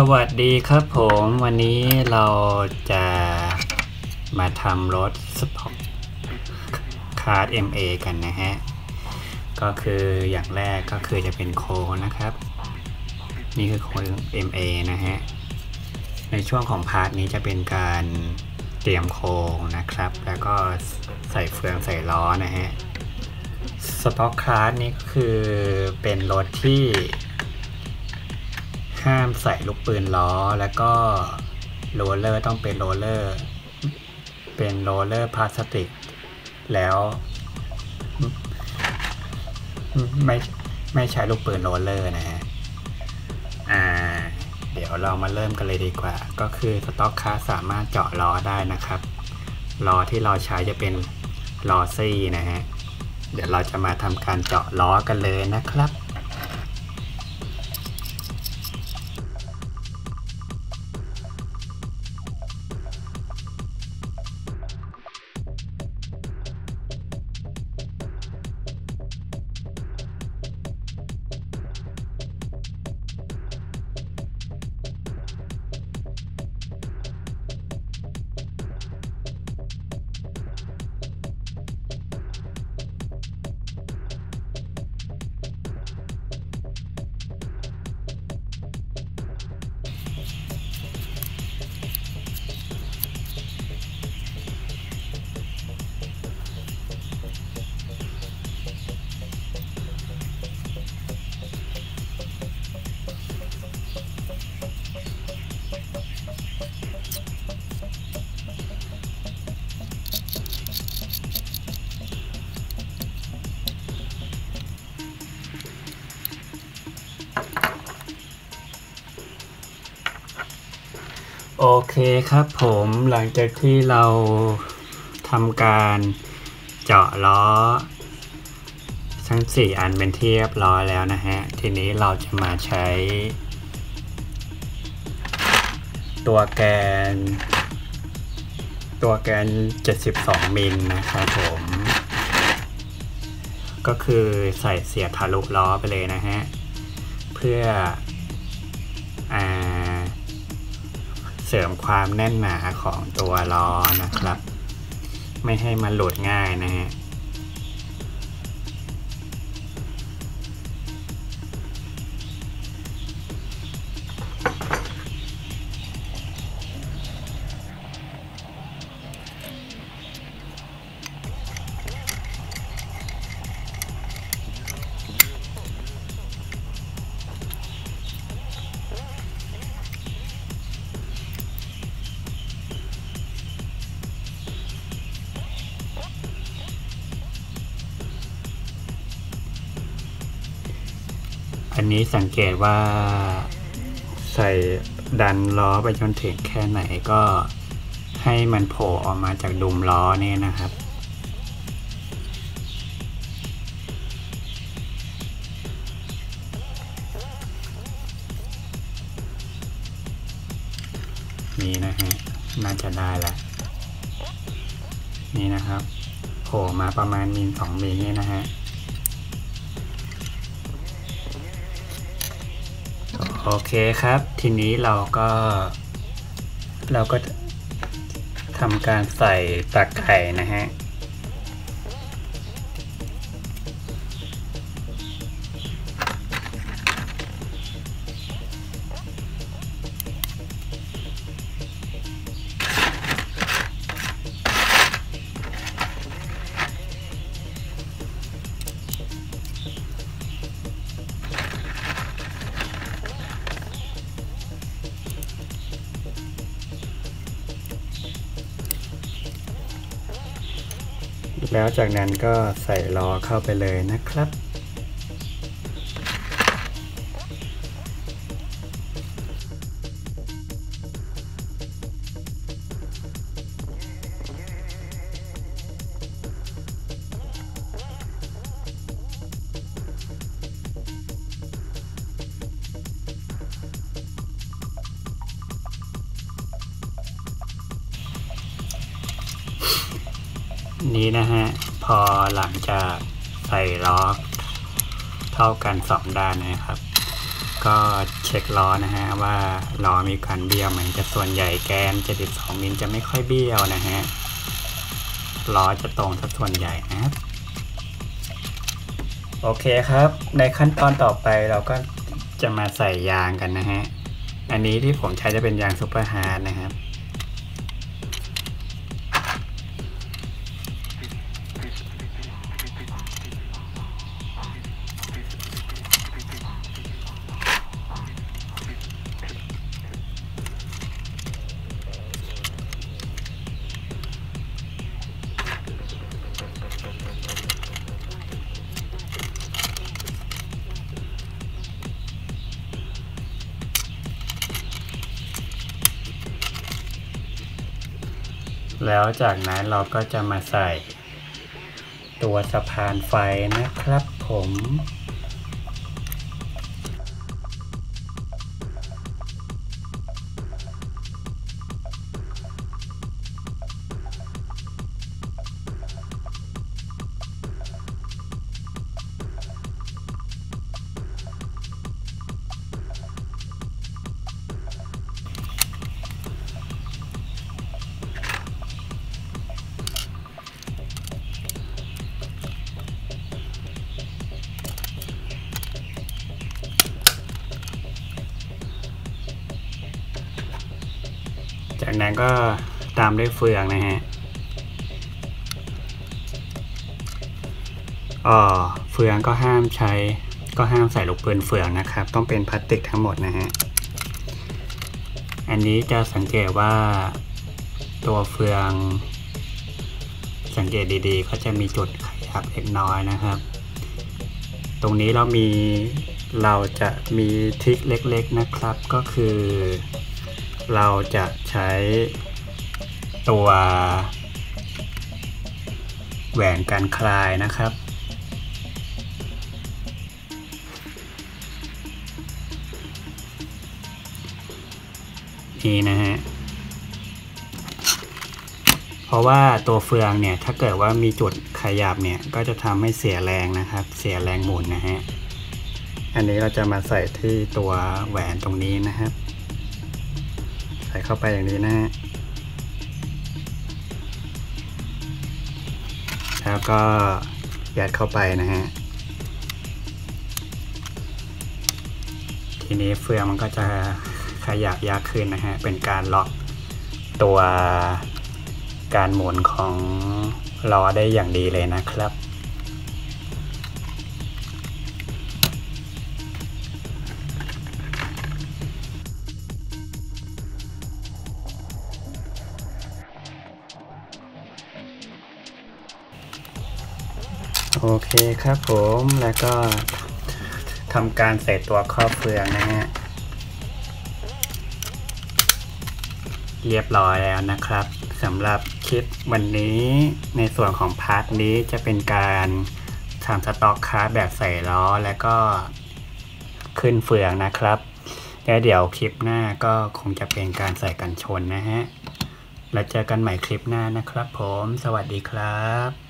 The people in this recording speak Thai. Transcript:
สวัสดีครับผมวันนี้เราจะมาทำรถสปอร์ตคาร์ด MA กันนะฮะก็คืออย่างแรกก็คือจะเป็นโค้งนะครับนี่คือโค้ง MA นะฮะในช่วงของพาร์ทนี้จะเป็นการเตรียมโค้งนะครับแล้วก็ใส่เฟืองใส่ล้อนะฮะสปอร์ตคาร์ดนี่ก็คือเป็นรถที่ห้ามใส่ลูกปืนล้อแล้วก็โรลเลอร์ต้องเป็นโรลเลอร์พลาสติกแล้วไม่ใช้ลูกปืนโรลเลอร์นะฮะเดี๋ยวเรามาเริ่มกันเลยดีกว่าก็คือสต็อกคาร์สามารถเจาะล้อได้นะครับล้อที่เราใช้จะเป็นล้อซี่นะฮะเดี๋ยวเราจะมาทำการเจาะล้อกันเลยนะครับโอเคครับผมหลังจากที่เราทำการเจาะล้อทั้ง4อันเป็นที่เรียบร้อยแล้วนะฮะทีนี้เราจะมาใช้ตัวแกน72มิลนะครับผมก็คือใส่เสียบทะลุล้อไปเลยนะฮะเพื่อเสริมความแน่นหนาของตัวล้อนะครับไม่ให้มันหลุดง่ายนะฮะอันนี้สังเกตว่าใส่ดันล้อไปจนถึงแค่ไหนก็ให้มันโผล่ออกมาจากดุมล้อนี่นะครับนี่นะฮะน่าจะได้ละนี่นะครับโผล่มาประมาณ1-2 มิลนี่นะฮะโอเคครับทีนี้เราก็ทำการใส่ตะไคร่นะฮะแล้วจากนั้นก็ใส่ล้อเข้าไปเลยนะครับนี้นะฮะพอหลังจากใส่ล้อเท่ากัน2ด้านนะครับ ก็เช็คล้อนะฮะว่าล้อมีการเบี้ยวเหมือนจะส่วนใหญ่แกน72มิลจะไม่ค่อยเบี้ยวนะฮะล้อจะตรงสัดส่วนใหญ่นะโอเคครับในขั้นตอนต่อไปเราก็จะมาใส่ยางกันนะฮะอันนี้ที่ผมใช้จะเป็นยางซุปเปอร์ฮาร์ดนะครับแล้วจากนั้นเราก็จะมาใส่ตัวสะพานไฟนะครับผมจากนั้นก็ตามด้วยเฟืองนะฮะเฟืองก็ห้ามใช้ก็ห้ามใส่ลูกปืนเฟืองนะครับต้องเป็นพลาสติกทั้งหมดนะฮะอันนี้จะสังเกตว่าตัวเฟืองสังเกตดีๆก็จะมีจุดขยับเล็กน้อยนะครับตรงนี้เราจะมีทริคเล็กๆนะครับก็คือเราจะใช้ตัวแหวนกันคลายนะครับนี่นะฮะเพราะว่าตัวเฟืองเนี่ยถ้าเกิดว่ามีจุดขยับเนี่ยก็จะทำให้เสียแรงนะครับเสียแรงหมุนนะฮะอันนี้เราจะมาใส่ที่ตัวแหวนตรงนี้นะครับใส่เข้าไปอย่างนี้นะฮะแล้วก็ยัดเข้าไปนะฮะทีนี้เฟืองมันก็จะขยับยากขึ้นนะฮะเป็นการล็อกตัวการหมุนของล้อได้อย่างดีเลยนะครับโอเคครับผมแล้วก็ทำการใส่ตัวครอบเฟืองนะฮะเรียบร้อยแล้วนะครับสำหรับคลิปวันนี้ในส่วนของพาร์ทนี้จะเป็นการทำสต็อกคาร์แบบใส่ล้อแล้วก็ขึ้นเฟืองนะครับแล้วเดี๋ยวคลิปหน้าก็คงจะเป็นการใส่กันชนนะฮะแล้วเจอกันใหม่คลิปหน้านะครับผมสวัสดีครับ